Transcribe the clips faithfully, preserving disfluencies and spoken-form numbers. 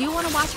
Do you want to watch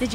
Did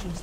Team's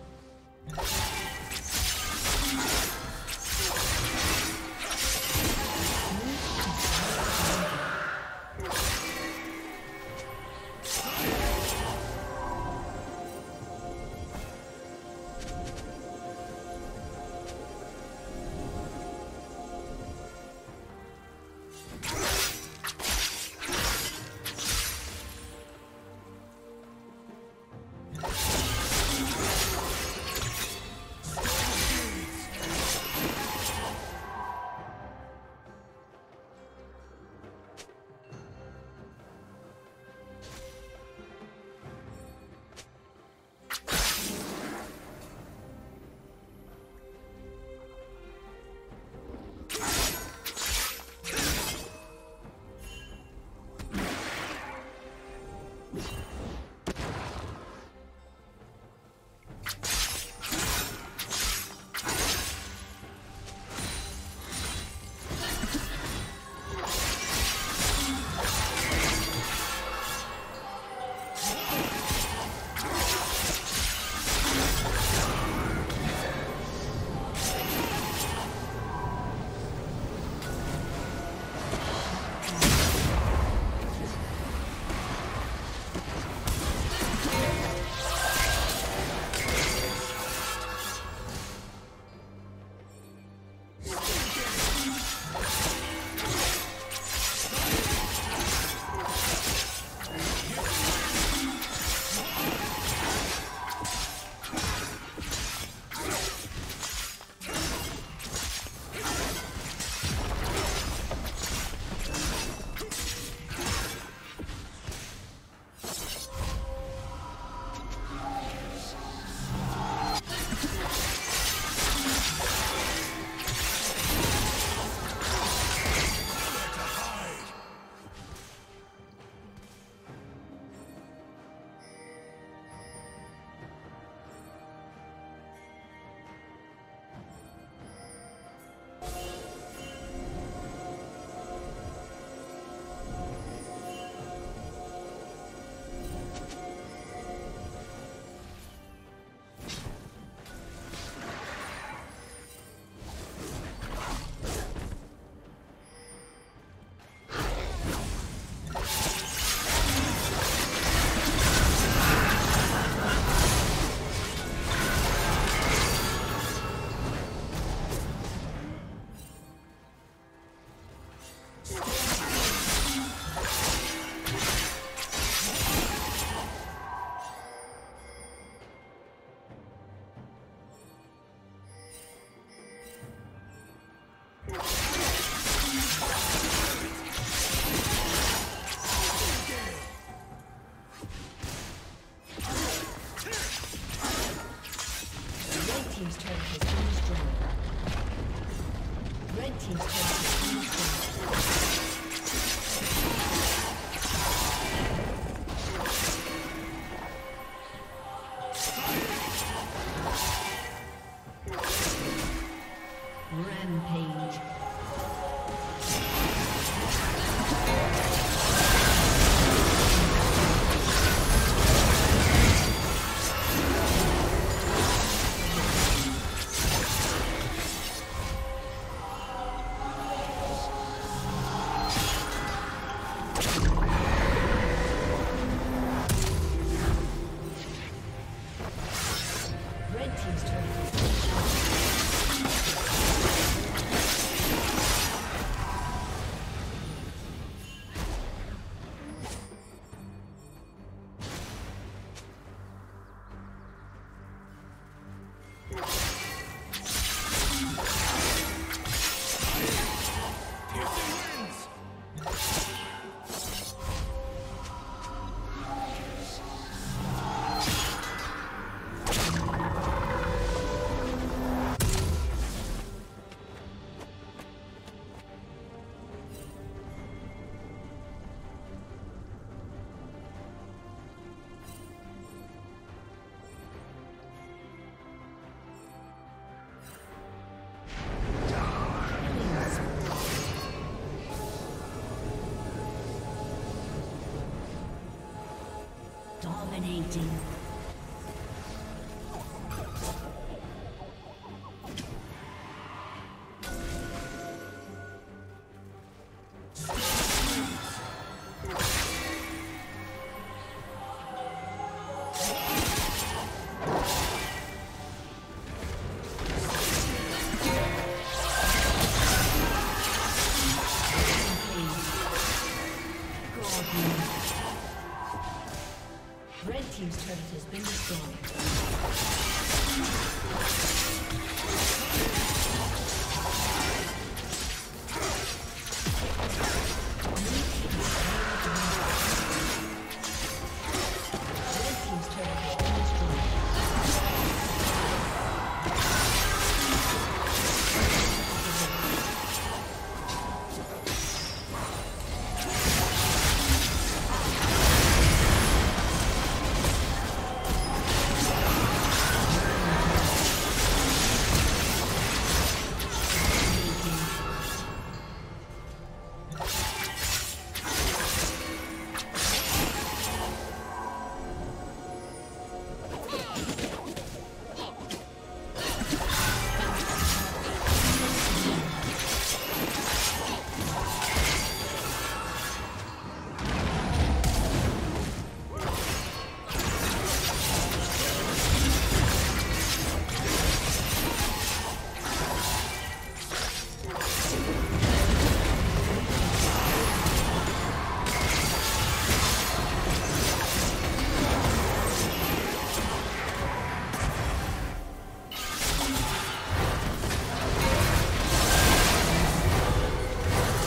Dominating.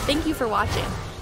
Thank you for watching.